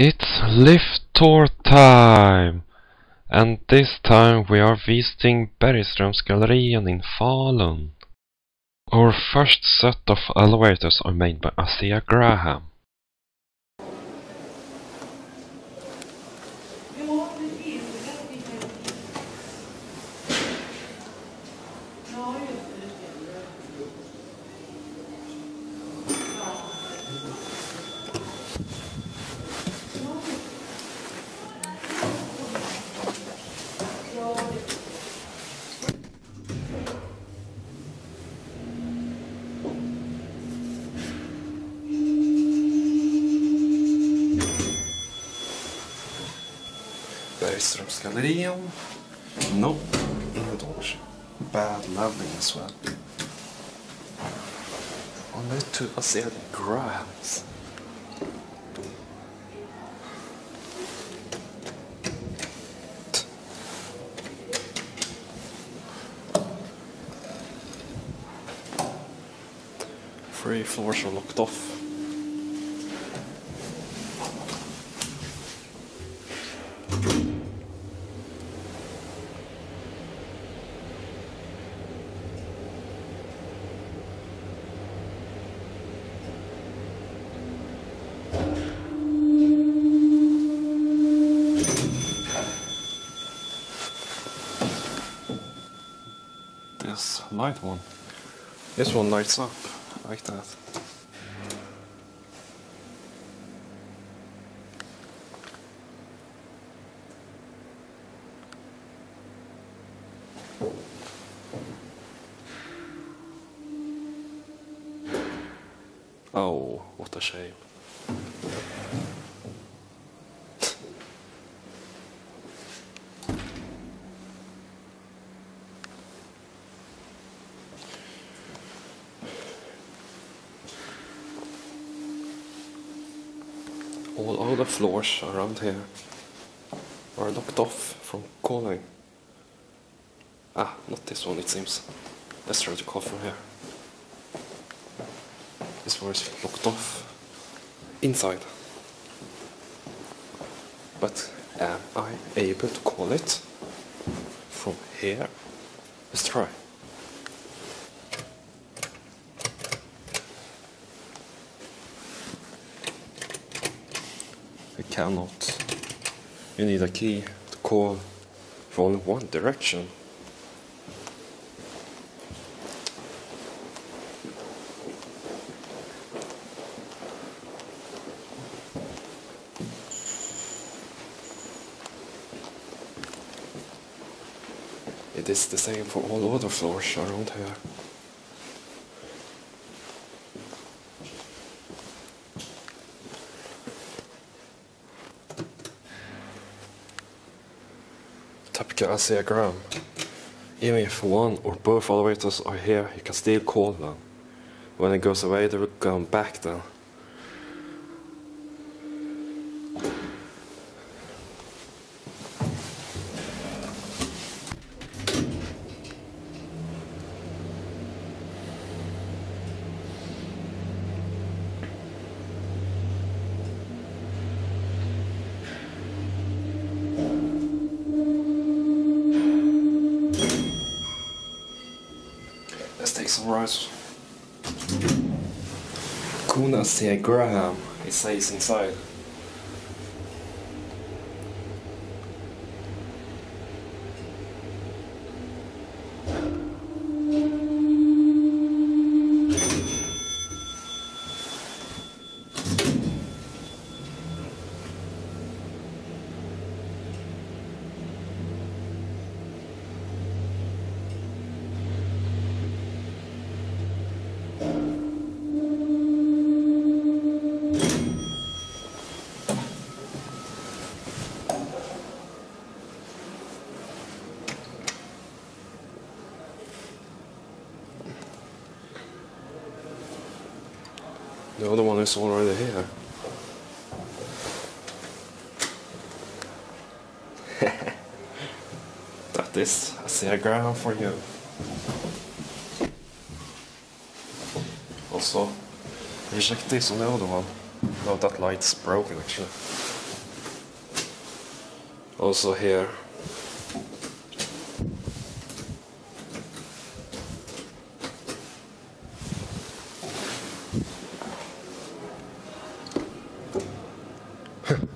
It's lift tour time! And this time we are visiting Bergströmsgallerian in Falun. Our first set of elevators are made by Asea-Graham. Bergströmsgallerian. No indoors. Bad leveling as well. Och nu till Asea-Grahams. Three floors are locked off. This light one. This one lights up like that. Oh, what a shame. All the floors around here are locked off from calling. Ah, not this one it seems. Let's try to call from here. This floor is locked off inside. But am I able to call it from here? Let's try. I cannot. You need a key to call for only one direction. It is the same for all other floors around here. Typical Asea-Graham. Even if one or both elevators are here, you can still call them. When it goes away, they will come back then. Take some rice. Kuna Asea-Graham, it says inside. The other one is already here. That is Asea-Graham for you. Also, reject this on the other one. No, that light's broken actually. also here.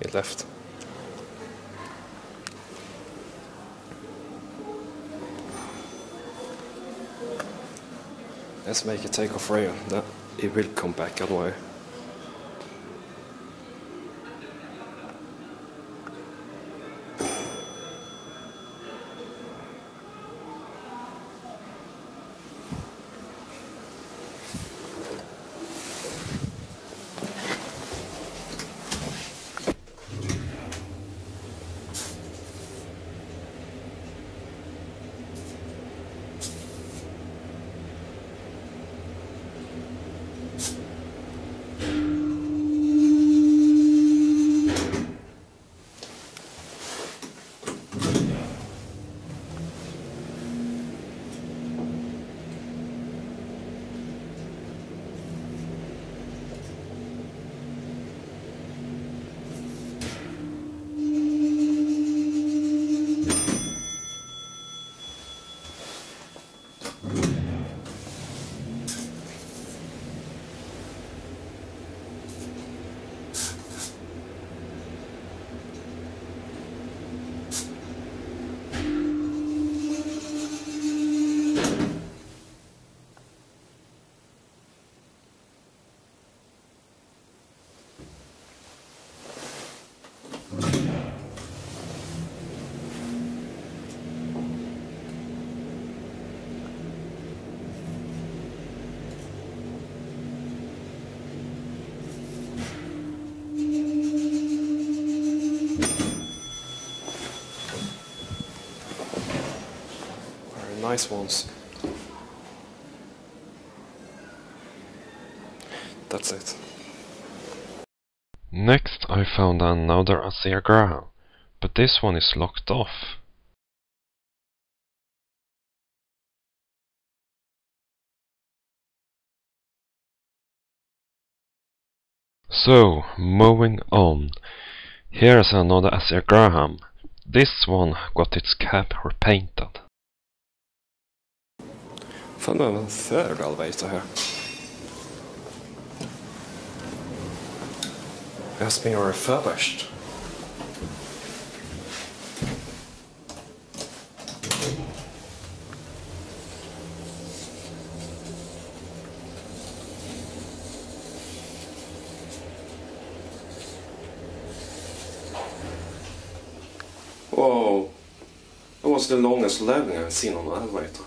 It left. Let's make it take off rail. No, it will come back anyway. Nice ones. That's it. Next I found another Asea-Graham, but this one is locked off. So, moving on. Here's another Asea-Graham. This one got its cap repainted. Fan behöver en third elevator here. It has been refurbished. Whoa! That was the longest landing I've seen on an elevator.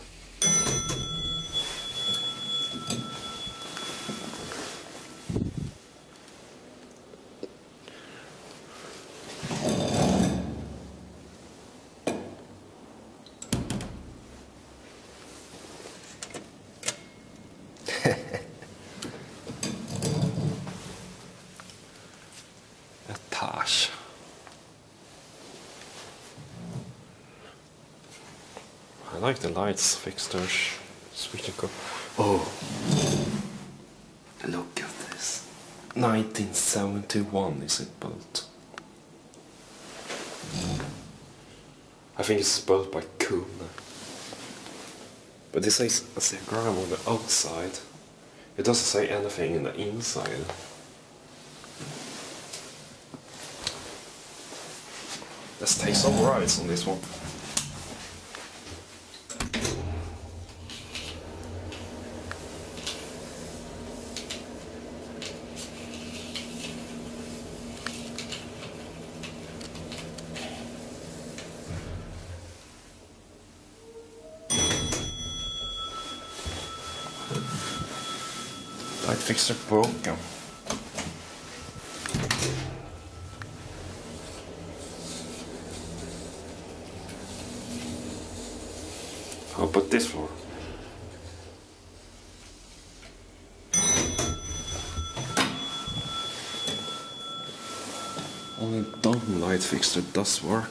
I like the lights, fixtures, switching up. Oh, look at this. 1971 is it built? I think it's built by Kuhn. But it says Asea-Graham on the outside. It doesn't say anything in the inside. Let's take some rides on this one. Light fixture broken. How about this one? Only dumb light fixture does work.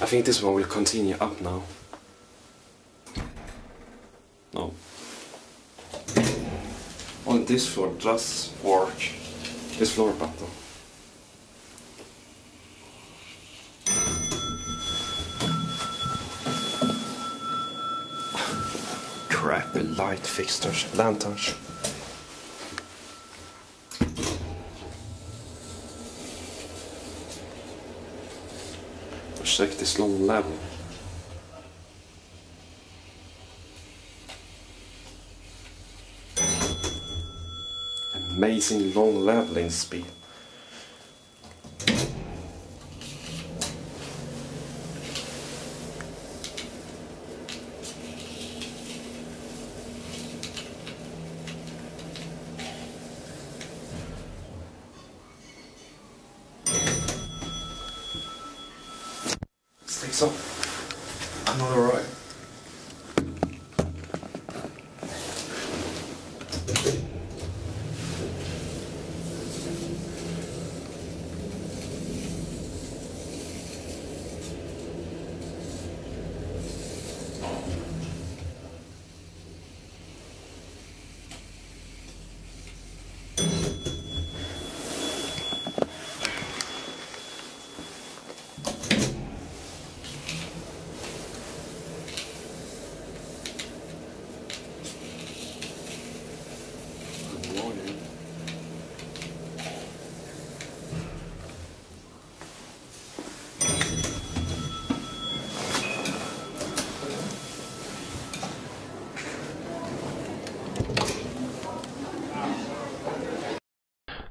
I think this one will continue up now. No. Only this floor does work. This floor button. the light fixtures, lanterns. Check this long level. Amazing long leveling speed. So, another right.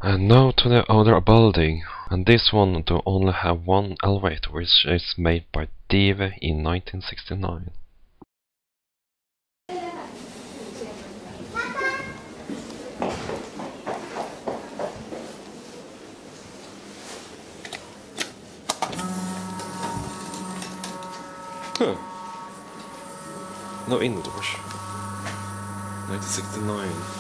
And now to the other building, and this one to only have one elevator, which is made by DEVE in 1969. Huh. No indoors. 1969.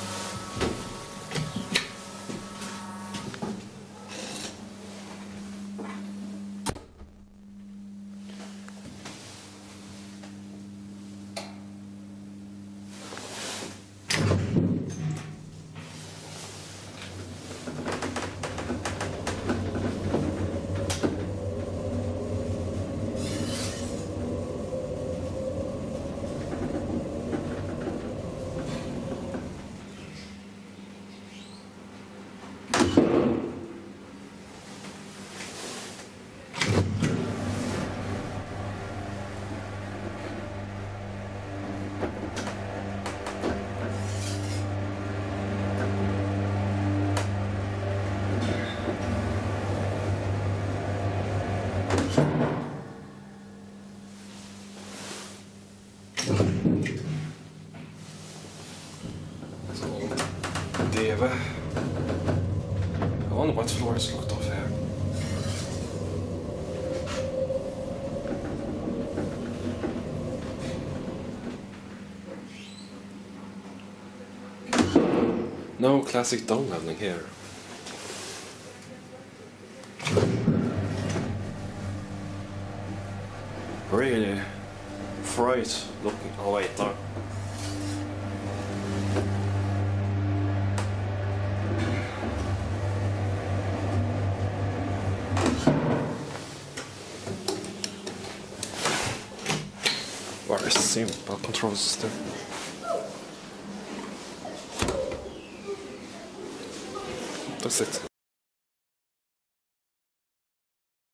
DEVE. I wonder what floor is locked off here. No classic down leveling here. Really fried looking elevator. Very simple control system. That's it.